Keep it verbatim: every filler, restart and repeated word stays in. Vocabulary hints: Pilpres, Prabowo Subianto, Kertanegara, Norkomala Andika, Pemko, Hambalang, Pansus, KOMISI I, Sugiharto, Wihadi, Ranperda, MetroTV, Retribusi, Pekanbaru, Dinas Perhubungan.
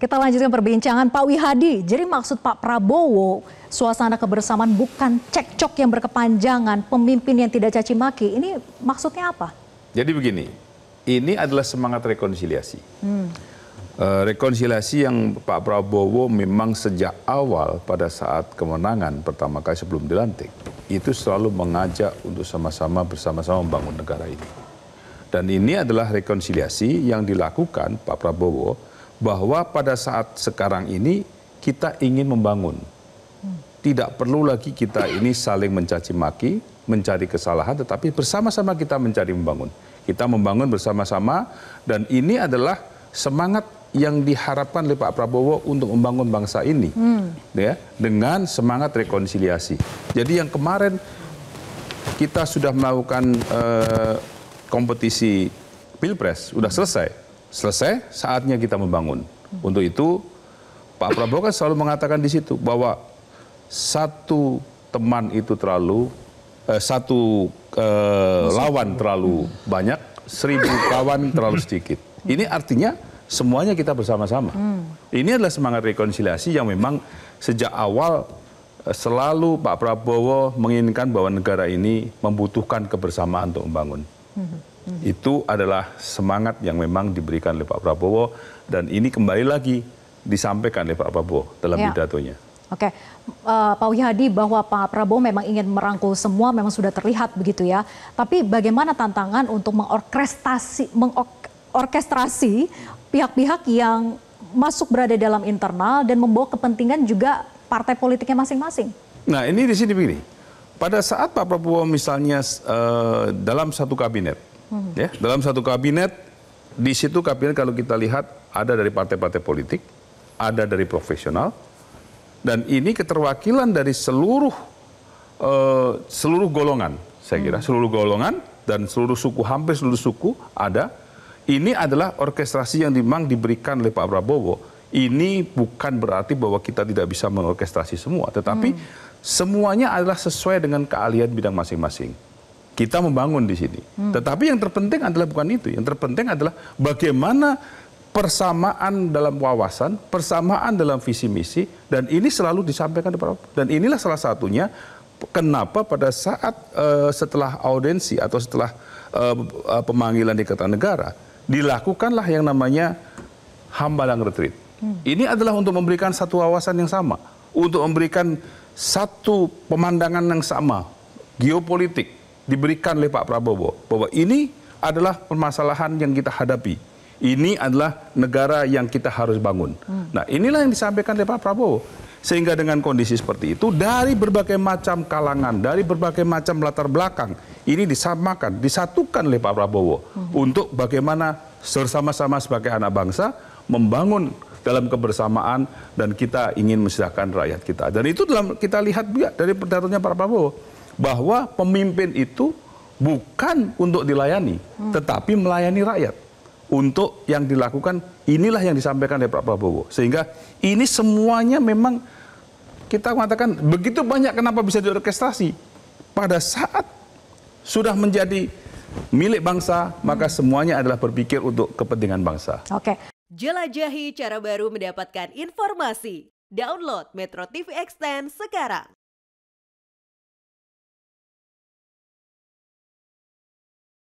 Kita lanjutkan perbincangan Pak Wihadi. Jadi maksud Pak Prabowo, suasana kebersamaan bukan cekcok yang berkepanjangan, pemimpin yang tidak caci maki. Ini maksudnya apa? Jadi begini, ini adalah semangat rekonsiliasi. Hmm. Uh, rekonsiliasi yang Pak Prabowo memang sejak awal pada saat kemenangan pertama kali sebelum dilantik, itu selalu mengajak untuk sama-sama bersama-sama membangun negara ini. Dan ini adalah rekonsiliasi yang dilakukan Pak Prabowo, bahwa pada saat sekarang ini kita ingin membangun. Tidak perlu lagi kita ini saling mencaci maki, mencari kesalahan, tetapi bersama-sama kita mencari membangun. Kita membangun bersama-sama, dan ini adalah semangat yang diharapkan oleh Pak Prabowo untuk membangun bangsa ini. Hmm. Ya, dengan semangat rekonsiliasi. Jadi yang kemarin kita sudah melakukan eh, kompetisi Pilpres, sudah selesai. Selesai, saatnya kita membangun. Untuk itu, Pak Prabowo kan selalu mengatakan di situ bahwa satu teman itu terlalu, eh, satu eh, lawan terlalu banyak, seribu kawan terlalu sedikit. Ini artinya semuanya kita bersama-sama. Ini adalah semangat rekonsiliasi yang memang sejak awal selalu Pak Prabowo menginginkan bahwa negara ini membutuhkan kebersamaan untuk membangun. Itu adalah semangat yang memang diberikan oleh Pak Prabowo, dan ini kembali lagi disampaikan oleh Pak Prabowo dalam ya. Pidatonya. Oke, uh, Pak Wihadi, bahwa Pak Prabowo memang ingin merangkul semua memang sudah terlihat begitu ya. Tapi bagaimana tantangan untuk mengorkestrasi, mengorkestrasi pihak-pihak yang masuk berada dalam internal dan membawa kepentingan juga partai politiknya masing-masing? Nah, ini di sini begini. Pada saat Pak Prabowo misalnya uh, dalam satu kabinet, ya, dalam satu kabinet, di situ kabinet kalau kita lihat ada dari partai-partai politik, ada dari profesional, dan ini keterwakilan dari seluruh uh, seluruh golongan, saya kira, seluruh golongan dan seluruh suku, hampir seluruh suku ada. Ini adalah orkestrasi yang memang diberikan oleh Pak Prabowo. Ini bukan berarti bahwa kita tidak bisa mengorkestrasi semua, tetapi hmm. semuanya adalah sesuai dengan keahlian bidang masing-masing. Kita membangun di sini. Hmm. Tetapi yang terpenting adalah bukan itu. Yang terpenting adalah bagaimana persamaan dalam wawasan, persamaan dalam visi misi, dan ini selalu disampaikan kepada. Dan inilah salah satunya kenapa pada saat uh, setelah audensi atau setelah uh, uh, pemanggilan di Kertanegara dilakukanlah yang namanya Hambalang Retreat. Hmm. Ini adalah untuk memberikan satu wawasan yang sama, untuk memberikan satu pemandangan yang sama geopolitik. Diberikan oleh Pak Prabowo bahwa ini adalah permasalahan yang kita hadapi. Ini adalah negara yang kita harus bangun. Hmm. Nah, inilah yang disampaikan oleh Pak Prabowo. Sehingga dengan kondisi seperti itu, dari berbagai macam kalangan, dari berbagai macam latar belakang, ini disamakan, disatukan oleh Pak Prabowo. Hmm. Untuk bagaimana bersama-sama sebagai anak bangsa membangun dalam kebersamaan, dan kita ingin mensejahterakan rakyat kita. Dan itu dalam kita lihat juga dari pidatonya Pak Prabowo, bahwa pemimpin itu bukan untuk dilayani, hmm. tetapi melayani rakyat. Untuk yang dilakukan, inilah yang disampaikan oleh Pak Prabowo. Sehingga ini semuanya memang kita mengatakan begitu banyak kenapa bisa diorkestrasi. Pada saat sudah menjadi milik bangsa, hmm. maka semuanya adalah berpikir untuk kepentingan bangsa. Oke. Jelajahi cara baru mendapatkan informasi. Download Metro T V Extend sekarang.